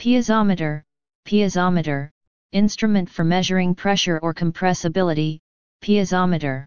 Piezometer, instrument for measuring pressure or compressibility, piezometer.